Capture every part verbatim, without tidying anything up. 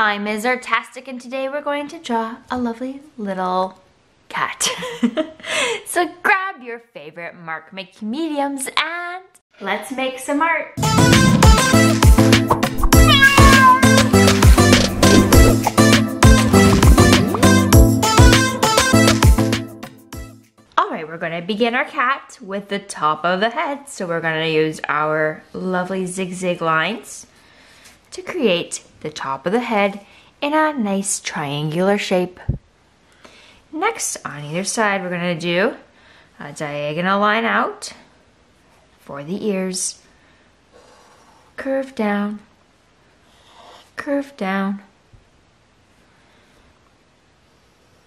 I'm Miz Artastic, and today we're going to draw a lovely little cat. So grab your favorite mark making mediums and let's make some art. Alright, we're going to begin our cat with the top of the head. So we're going to use our lovely zigzag lines to create the top of the head in a nice triangular shape. Next, on either side, we're going to do a diagonal line out for the ears. Curve down, curve down.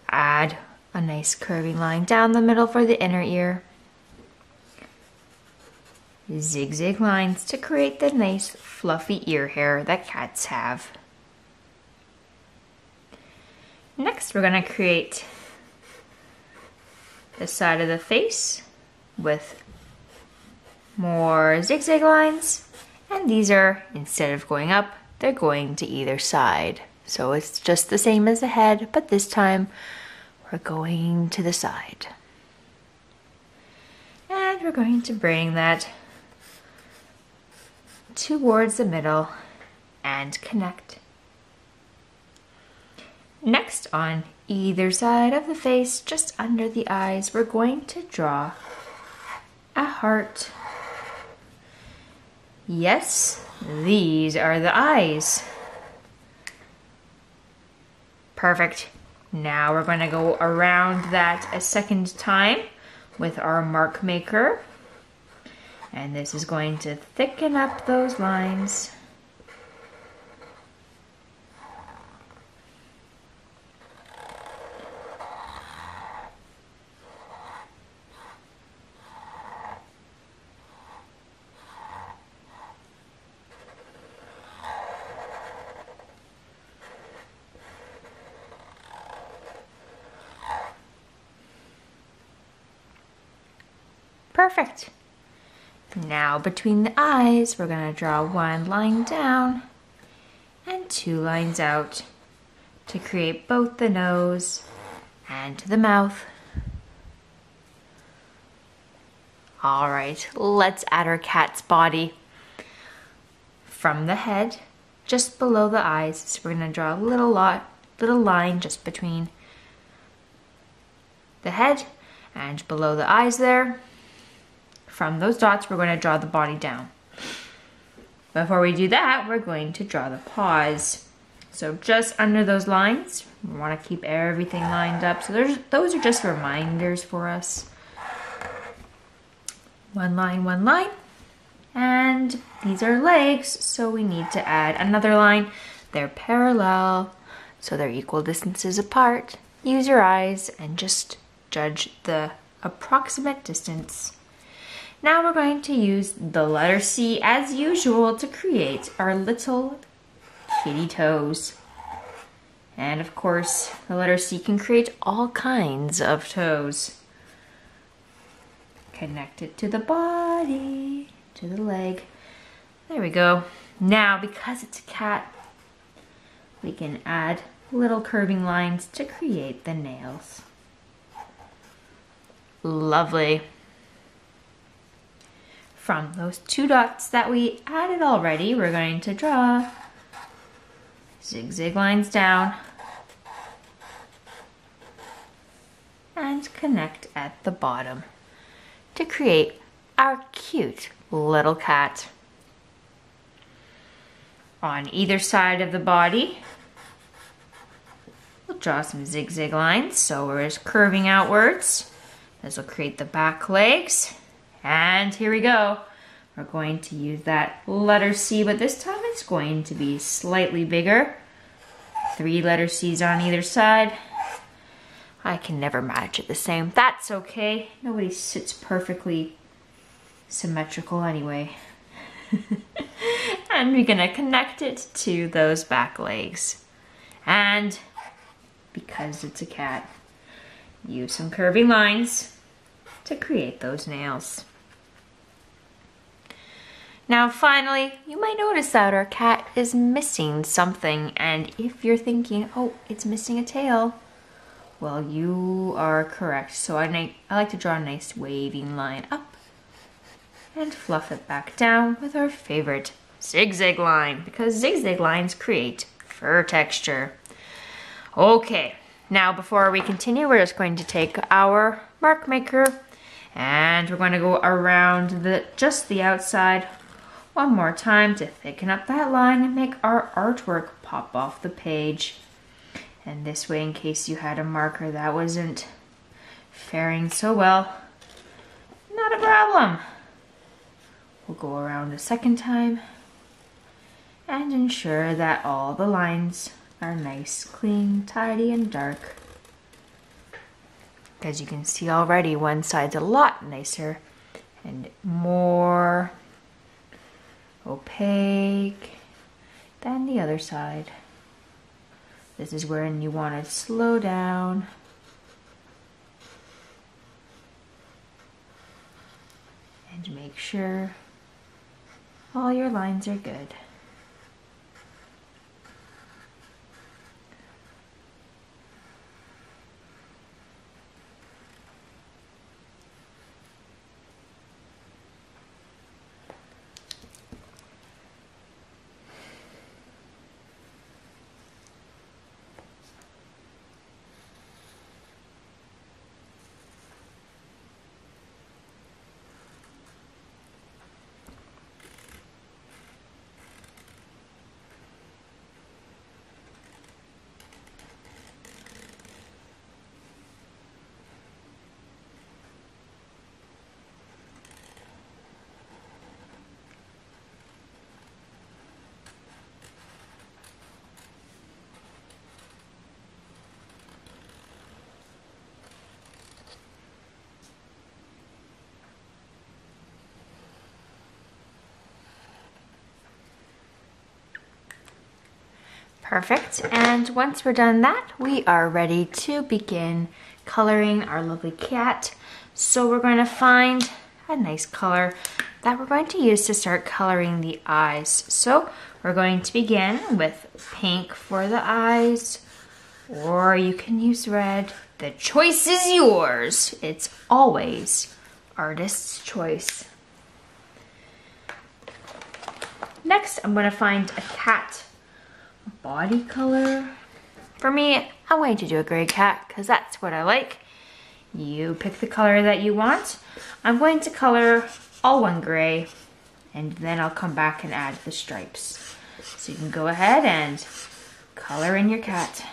Add a nice curving line down the middle for the inner ear. Zigzag lines to create the nice fluffy ear hair that cats have. Next, we're going to create the side of the face with more zigzag lines, and these are, instead of going up, they're going to either side. So it's just the same as the head, but this time we're going to the side. And we're going to bring that towards the middle and connect. Next, on either side of the face, just under the eyes, we're going to draw a heart. Yes, these are the eyes. Perfect. Now we're going to go around that a second time with our mark maker. And this is going to thicken up those lines. Perfect. Now between the eyes, we're going to draw one line down and two lines out to create both the nose and the mouth. All right, let's add our cat's body. From the head, just below the eyes, so we're going to draw a little, lot, little line just between the head and below the eyes there. From those dots, we're going to draw the body down. Before we do that, we're going to draw the paws. So just under those lines, we want to keep everything lined up. So there's, those are just reminders for us. One line, one line. And these are legs, so we need to add another line. They're parallel, so they're equal distances apart. Use your eyes and just judge the approximate distance. Now we're going to use the letter C as usual to create our little kitty toes. And of course, the letter C can create all kinds of toes. Connect it to the body, to the leg. There we go. Now, because it's a cat, we can add little curving lines to create the nails. Lovely. From those two dots that we added already, we're going to draw zigzag lines down and connect at the bottom to create our cute little cat. On either side of the body, we'll draw some zigzag lines. So we're just curving outwards. This will create the back legs. And here we go. We're going to use that letter C, but this time it's going to be slightly bigger. Three letter C's on either side. I can never match it the same. That's okay. Nobody sits perfectly symmetrical anyway. And we're going to connect it to those back legs. And because it's a cat, use some curving lines to create those nails. Now finally, you might notice that our cat is missing something, and if you're thinking, oh, it's missing a tail, well, you are correct. So I, I like to draw a nice waving line up and fluff it back down with our favorite zigzag line, because zigzag lines create fur texture. Okay, now before we continue, we're just going to take our mark maker and we're going to go around the just the outside one more time to thicken up that line and make our artwork pop off the page. And this way, in case you had a marker that wasn't faring so well, not a problem. We'll go around a second time and ensure that all the lines are nice, clean, tidy, and dark. As you can see already, one side's a lot nicer and more opaque than the other side. This is where you want to slow down and make sure all your lines are good. Perfect, and once we're done that, we are ready to begin coloring our lovely cat. So we're going to find a nice color that we're going to use to start coloring the eyes. So we're going to begin with pink for the eyes, or you can use red. The choice is yours. It's always artist's choice. Next, I'm going to find a cat body color. For me, I'm going to do a gray cat because that's what I like. You pick the color that you want. I'm going to color all one gray, and then I'll come back and add the stripes. So you can go ahead and color in your cat.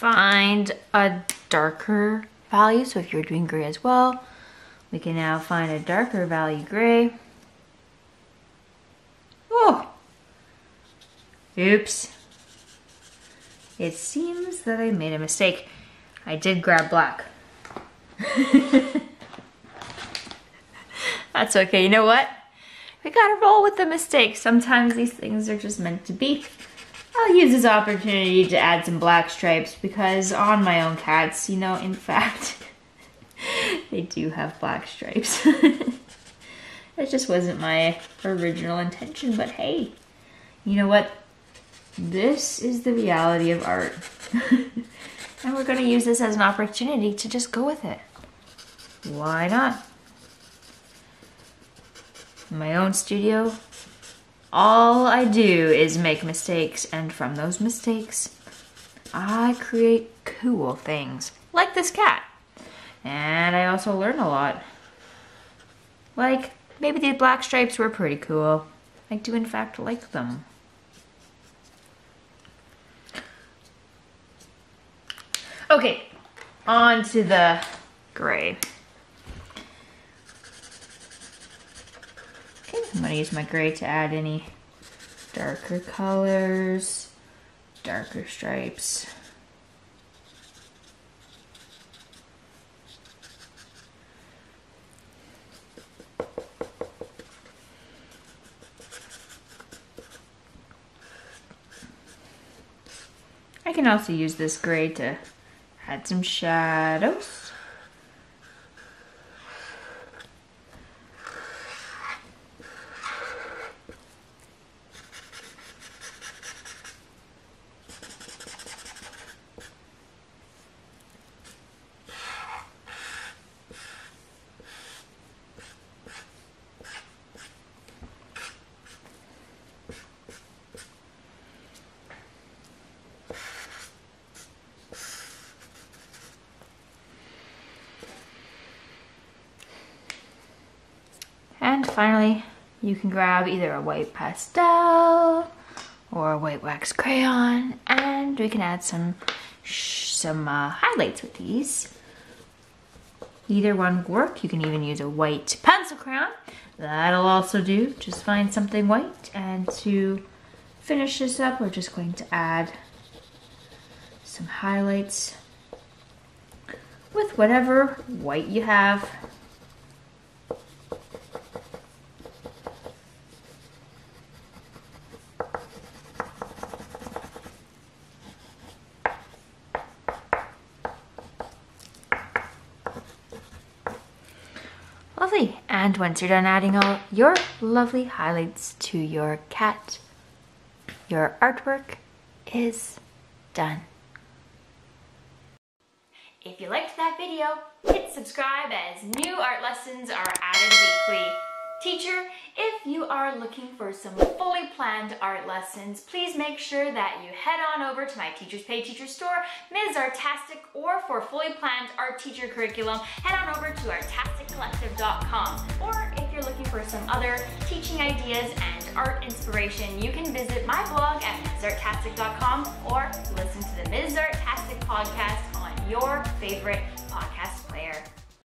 find a darker value. So if you're doing gray as well, we can now find a darker value gray. Whoa. Oops. It seems that I made a mistake. I did grab black. That's okay. You know what? We gotta roll with the mistake. Sometimes these things are just meant to be. I'll use this opportunity to add some black stripes because on my own cats, you know, in fact, they do have black stripes. That just wasn't my original intention, but hey, you know what? This is the reality of art. And we're gonna use this as an opportunity to just go with it. Why not? In my own studio, all I do is make mistakes, and from those mistakes, I create cool things, like this cat. And I also learn a lot. Like, maybe these black stripes were pretty cool. I do, in fact, like them. Okay, on to the gray. I'm gonna use my gray to add any darker colors, darker stripes. I can also use this gray to add some shadows. And finally, you can grab either a white pastel or a white wax crayon, and we can add some some uh, highlights with these. Either one will work. You can even use a white pencil crayon. That'll also do. Just find something white, and to finish this up, we're just going to add some highlights with whatever white you have. Lovely. And once you're done adding all your lovely highlights to your cat, your artwork is done. If you liked that video, hit subscribe as new art lessons are added weekly. Teacher, if you are looking for some fully planned art lessons, please make sure that you head on over to my Teachers Pay Teachers store, Miz Artastic, or for fully planned art teacher curriculum, head on over to Artastic Collective dot com. Or if you're looking for some other teaching ideas and art inspiration, you can visit my blog at Ms Artastic dot com or listen to the Miz Artastic podcast on your favorite podcast player.